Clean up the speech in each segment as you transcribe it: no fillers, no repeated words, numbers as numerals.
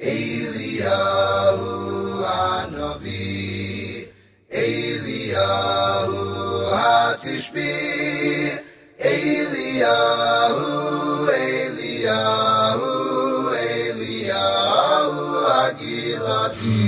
Eliyahu Hanavi, Eliyahu HaTishbih, Eliyahu, Eliyahu, Eliyahu Hagiladi.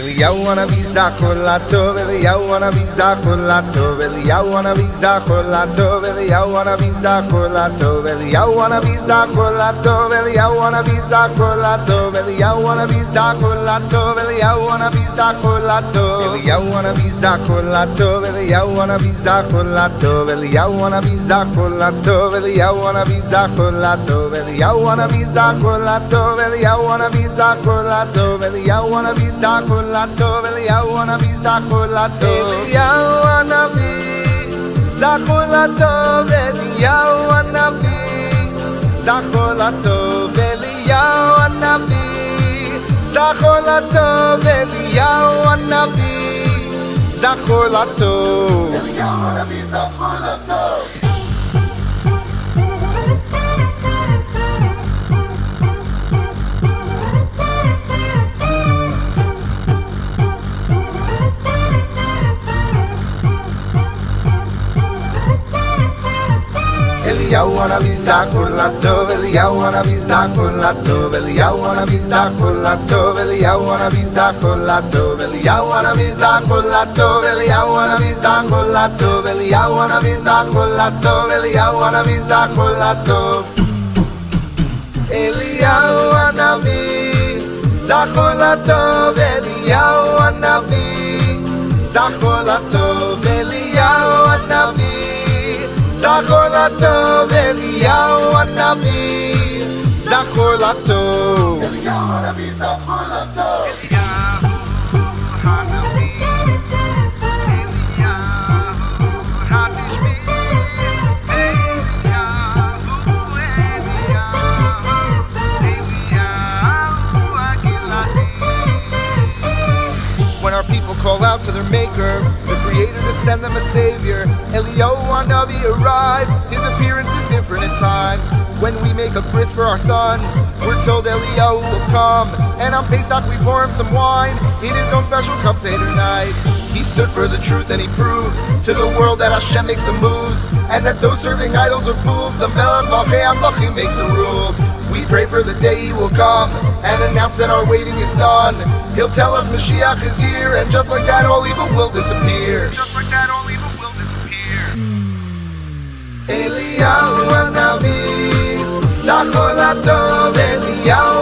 Eliyahu Hanavi Zachor L'tov, Eliyahu Hanavi Zachor L'tov, Eliyahu Hanavi Zachor L'tov, Eliyahu Hanavi Zachor L'tov, Eliyahu Hanavi Zachor L'tov, Eliyahu Hanavi Zachor L'tov, Eliyahu Hanavi Zachor L'tov, Eliyahu Hanavi Zachor L'tov, Eliyahu Hanavi Zachor L'tov, Eliyahu Hanavi Zachor L'tov, Eliyahu Hanavi Zachor L'tov, Eliyahu Hanavi Zachor L'tov, Eliyahu Hanavi Zachor L'tov, Eliyahu Hanavi Zachor L'tov, Eliyahu Hanavi Zachor L'tov, Eliyahu HaNavi Zachor L'tov, Eliyahu HaNavi Zachor L'tov, Eliyahu HaNavi Zachor L'tov, Eliyahu HaNavi Zachor L'tov, Eliyahu HaNavi Zachor L'tov, Eliyahu HaNavi Zachor L'tov. Eliyahu Hanavi Zachor L'tov, Eliyahu Hanavi Zachor L'tov, Eliyahu Hanavi Zachor L'tov, Eliyahu Hanavi Zachor L'tov, Eliyahu Hanavi Zachor L'tov, Eliyahu Hanavi Zachor L'tov, Eliyahu Hanavi Zachor L'tov, Eliyahu Hanavi Zachor L'tov, Eliyahu Hanavi Zachor L'tov, Eliyahu Hanavi Zachor L'tov, Eliyahu Hanavi Zachor L'tov, Eliyahu HaNavi Zachor L'tov, Eliyahu HaNavi Zachor L'tov, Eliyahu HaNavi, Eliyahu HaTishbih, Eliyahu, Eliyahu, Eliyahu Hagiladi. When our people call out to their Maker, Creator to send them a savior, Eliyahu HaNavi arrives. His appearance is different at times. When we make a bris for our sons, we're told Eliyahu will come. And on Pesach we pour him some wine in his own special cup Seder night. He stood for the truth and he proved to the world that Hashem makes the moves, and that those serving idols are fools. The Melev Ba'chei makes the rules. We pray for the day he will come and announce that our waiting is done. He'll tell us Mashiach is here, and just like that all evil will disappear. Just like that all evil will disappear. Eliyahu HaNavi Zachor L'tov, Eliyahu